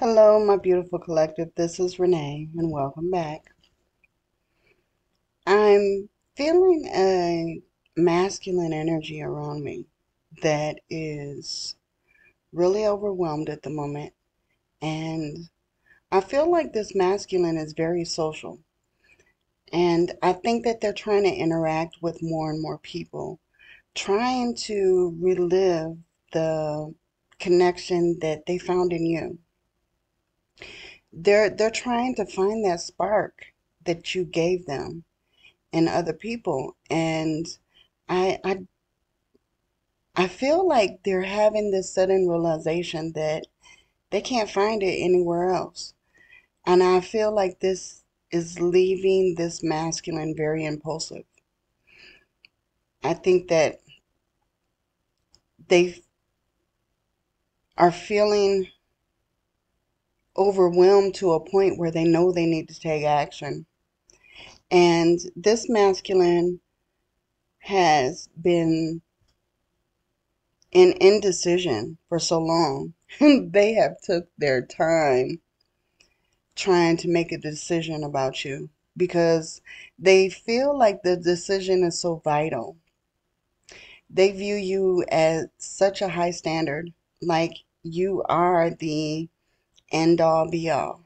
Hello, my beautiful collective. This is Renee, and welcome back. I'm feeling a masculine energy around me that is really overwhelmed at the moment, and I feel like this masculine is very social, and I think that they're trying to interact with more and more people, trying to relive the connection that they found in you. They're trying to find that spark that you gave them in other people, and I feel like they're having this sudden realization that they can't find it anywhere else. And I feel like this is leaving this masculine very impulsive. I think that they are feeling overwhelmed to a point where they know they need to take action. And this masculine has been in indecision for so long. They have took their time trying to make a decision about you because they feel like the decision is so vital. They view you as such a high standard, like you are the end all be all.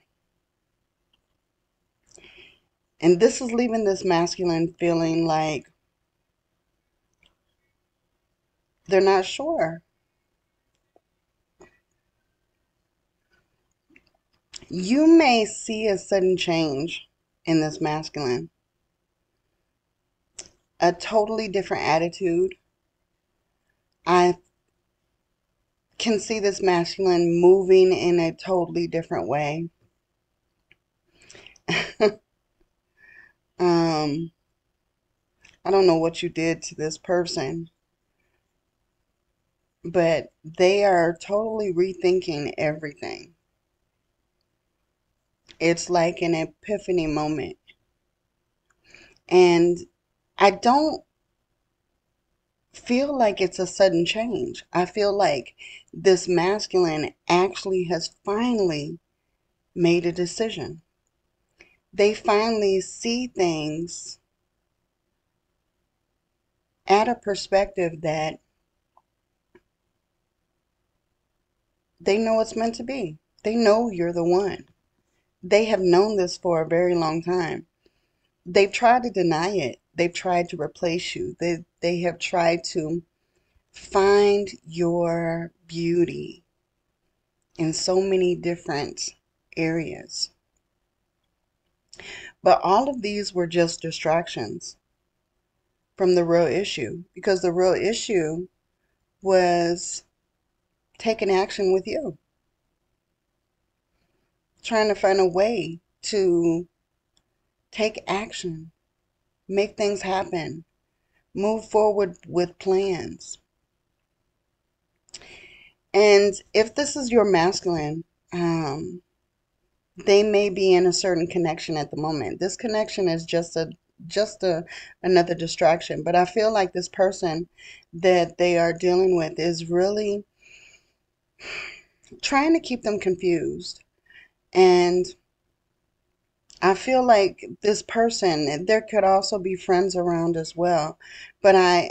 And this is leaving this masculine feeling like they're not sure. You may see a sudden change in this masculine, a totally different attitude. I can see this masculine moving in a totally different way. I don't know what you did to this person, but they are totally rethinking everything. It's like an epiphany moment. And I don't feel like it's a sudden change. I feel like this masculine actually has finally made a decision. They finally see things at a perspective that they know it's meant to be. They know you're the one. They have known this for a very long time. They've tried to deny it. They've tried to replace you. They have tried to find your beauty in so many different areas. But all of these were just distractions from the real issue, because the real issue was taking action with you, trying to find a way to take action, make things happen, move forward with plans. And if this is your masculine, they may be in a certain connection at the moment. This connection is just another distraction. But I feel like this person that they are dealing with is really trying to keep them confused. And I feel like this person, there could also be friends around as well. But I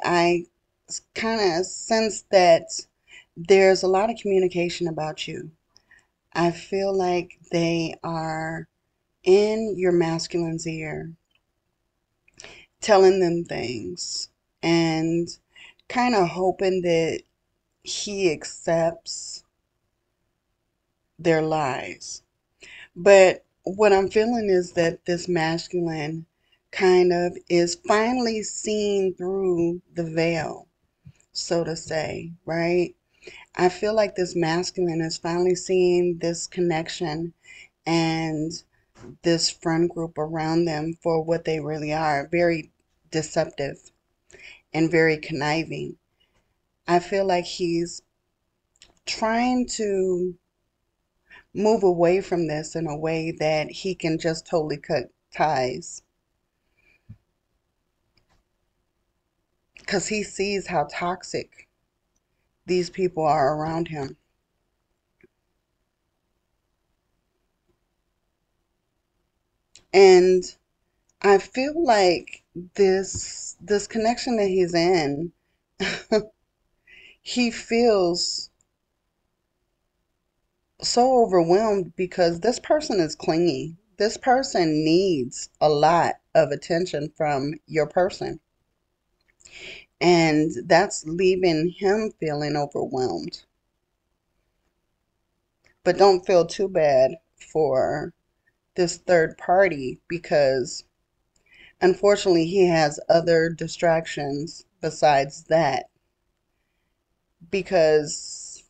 kind of sense that there's a lot of communication about you. I feel like they are in your masculine's ear, telling them things and kind of hoping that he accepts their lies. But what I'm feeling is that this masculine kind of is finally seeing through the veil, so to say, right? I feel like this masculine is finally seeing this connection and this friend group around them for what they really are, very deceptive and very conniving. I feel like he's trying to move away from this in a way that he can just totally cut ties, because he sees how toxic these people are around him. And I feel like this connection that he's in, he feels so overwhelmed because this person is clingy. This person needs a lot of attention from your person. And that's leaving him feeling overwhelmed. But don't feel too bad for this third party, because unfortunately he has other distractions besides that, because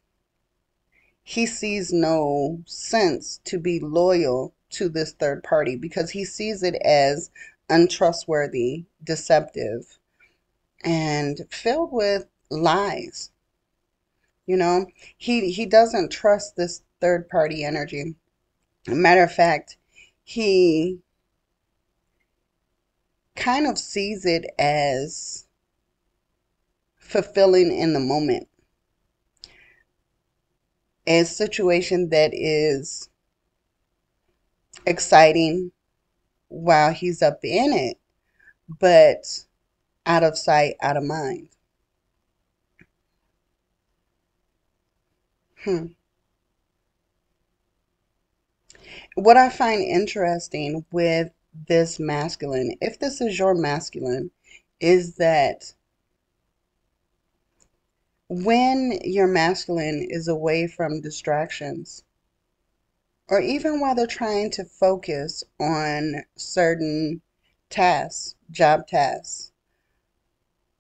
he sees no sense to be loyal to this third party, because he sees it as untrustworthy, deceptive, and filled with lies. You know, he doesn't trust this third party energy. Matter of fact, he kind of sees it as fulfilling in the moment. A situation that is exciting while he's up in it, but out of sight, out of mind. What I find interesting with this masculine, if this is your masculine, is that when your masculine is away from distractions, or even while they're trying to focus on certain tasks, job tasks,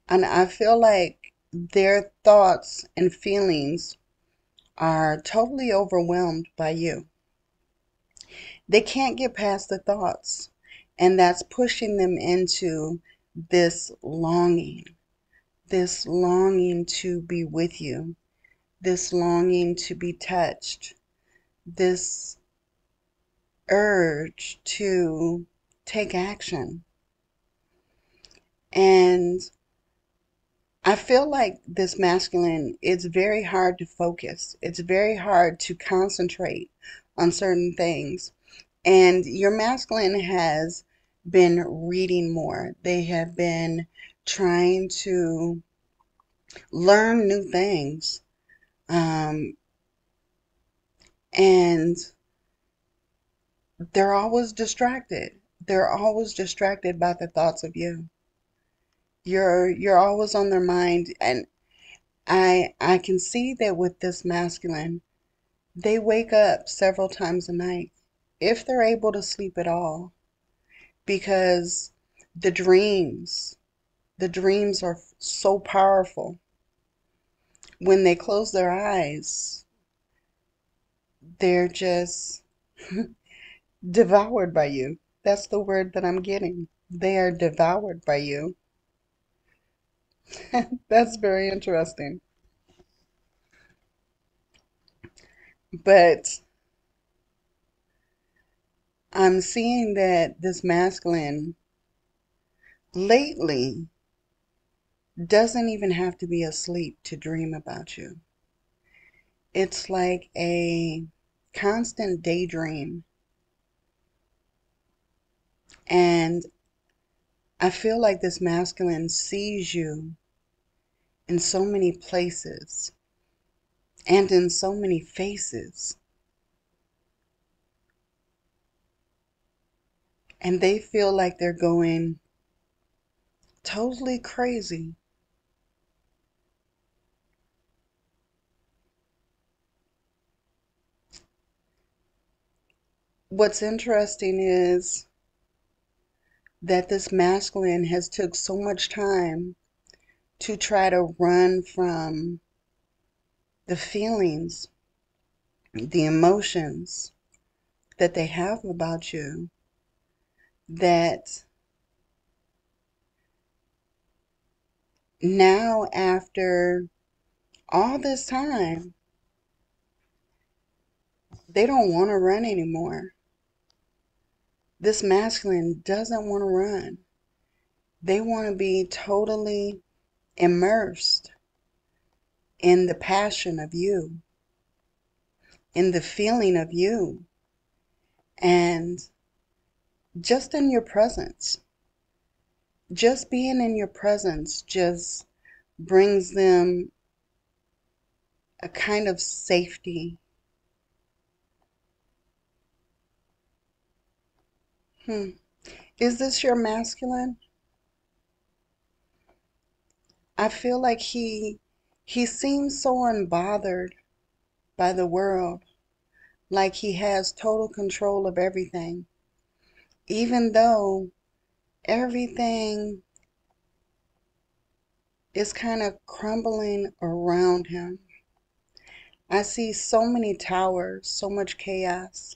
and I feel like their thoughts and feelings are totally overwhelmed by you. They can't get past the thoughts, and that's pushing them into this longing to be with you, this longing to be touched, this urge to take action. And I feel like this masculine, it's very hard to focus. It's very hard to concentrate on certain things. And your masculine has been reading more. They have been trying to learn new things. And they're always distracted. They're always distracted by the thoughts of you. You're always on their mind, and I can see that with this masculine, they wake up several times a night, if they're able to sleep at all, because the dreams are so powerful. When they close their eyes, they're just devoured by you. That's the word that I'm getting. They are devoured by you. That's very interesting. But I'm seeing that this masculine lately doesn't even have to be asleep to dream about you. It's like a constant daydream. And I feel like this masculine sees you in so many places and in so many faces. And they feel like they're going totally crazy. What's interesting is that this masculine has took so much time to try to run from the feelings, the emotions that they have about you, that now after all this time, they don't want to run anymore. This masculine doesn't want to run. They want to be totally immersed in the passion of you, in the feeling of you. And just in your presence. Just being in your presence just brings them a kind of safety. Is this your masculine? I feel like he seems so unbothered by the world, like he has total control of everything, even though everything is kind of crumbling around him. I see so many towers, so much chaos.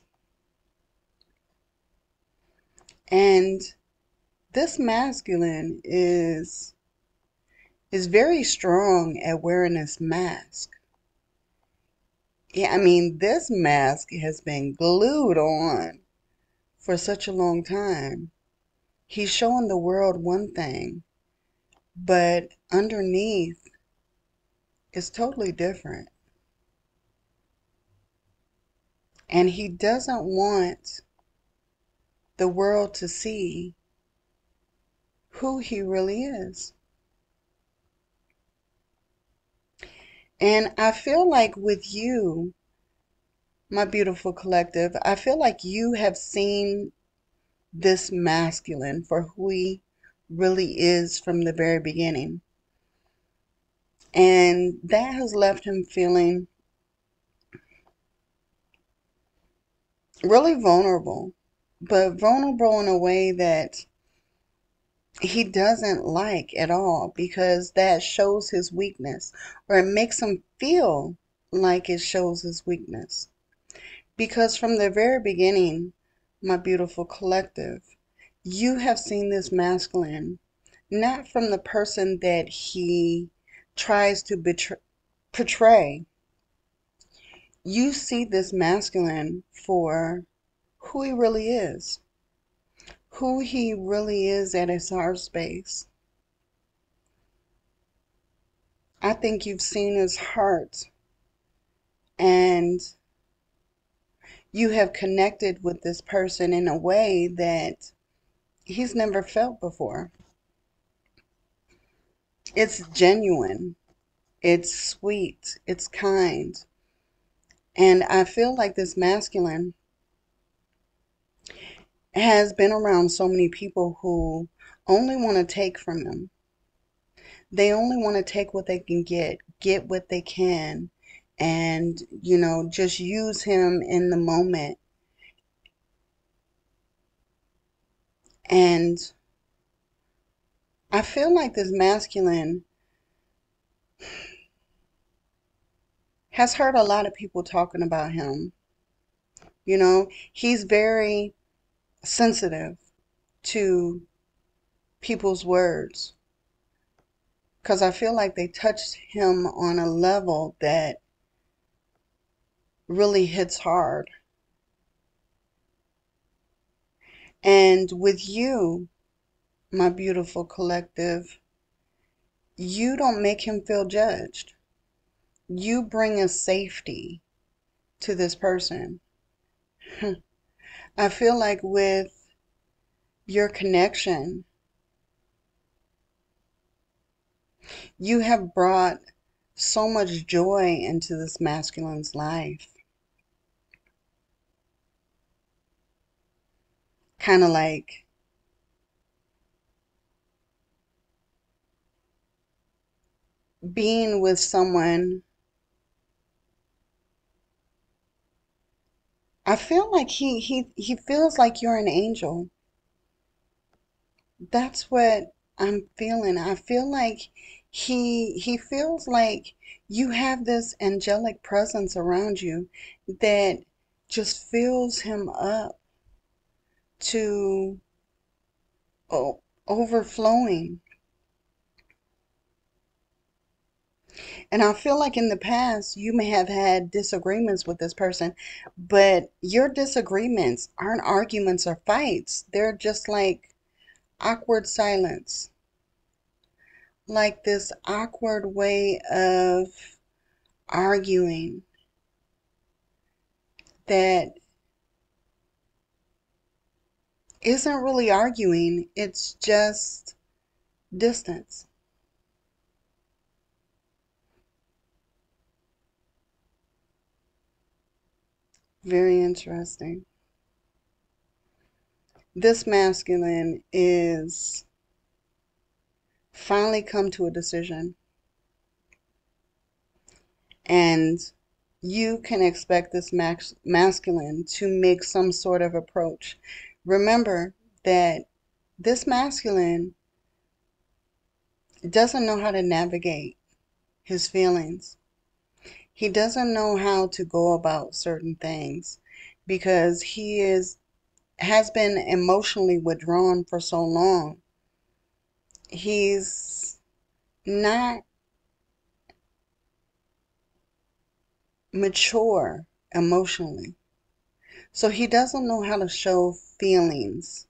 And this masculine is very strong at wearing this mask. Yeah, I mean, this mask has been glued on for such a long time. He's showing the world one thing, but underneath it's totally different. And he doesn't want the world to see who he really is. And I feel like with you, my beautiful collective, I feel like you have seen this masculine for who he really is from the very beginning. And that has left him feeling really vulnerable, but vulnerable in a way that he doesn't like at all, because that shows his weakness, or it makes him feel like it shows his weakness. Because from the very beginning, my beautiful collective, you have seen this masculine not from the person that he tries to portray. You see this masculine for who he really is, who he really is at his heart space. I think you've seen his heart, and you have connected with this person in a way that he's never felt before. It's genuine, it's sweet, it's kind. And I feel like this masculine has been around so many people who only want to take from him. They only want to take what they can get what they can, and, you know, just use him in the moment. And I feel like this masculine has heard a lot of people talking about him. You know, he's very sensitive to people's words, because I feel like they touched him on a level that really hits hard. And with you, my beautiful collective, you don't make him feel judged. You bring a safety to this person. I feel like with your connection, you have brought so much joy into this masculine's life. Kind of like being with someone. I feel like he feels like you're an angel. That's what I'm feeling. I feel like he feels like you have this angelic presence around you that just fills him up to overflowing. And I feel like in the past, you may have had disagreements with this person, but your disagreements aren't arguments or fights. They're just like awkward silence. Like this awkward way of arguing that isn't really arguing, it's just distance. Very interesting. This masculine is finally come to a decision, and you can expect this masculine to make some sort of approach. Remember that this masculine doesn't know how to navigate his feelings. He doesn't know how to go about certain things because he has been emotionally withdrawn for so long. He's not mature emotionally. So he doesn't know how to show feelings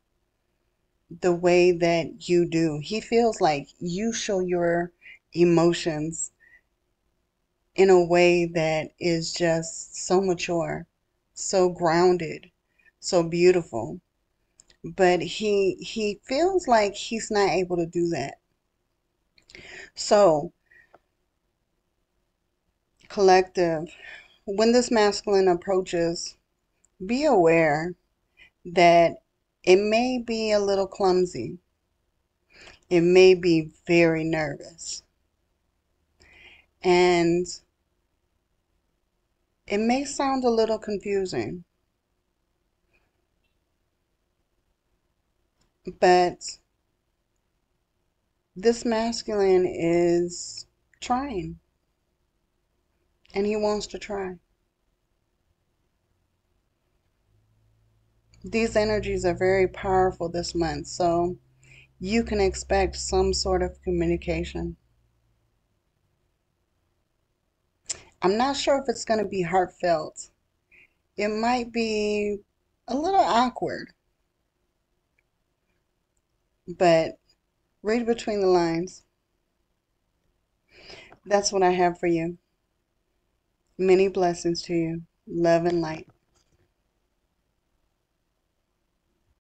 the way that you do. He feels like you show your emotions in a way that is just so mature, so grounded, so beautiful. But he feels like he's not able to do that. So, collective, when this masculine approaches, be aware that it may be a little clumsy. It may be very nervous. And it may sound a little confusing. But this masculine is trying, and he wants to try. These energies are very powerful this month, so you can expect some sort of communication. I'm not sure if it's going to be heartfelt. It might be a little awkward. But read between the lines. That's what I have for you. Many blessings to you. Love and light.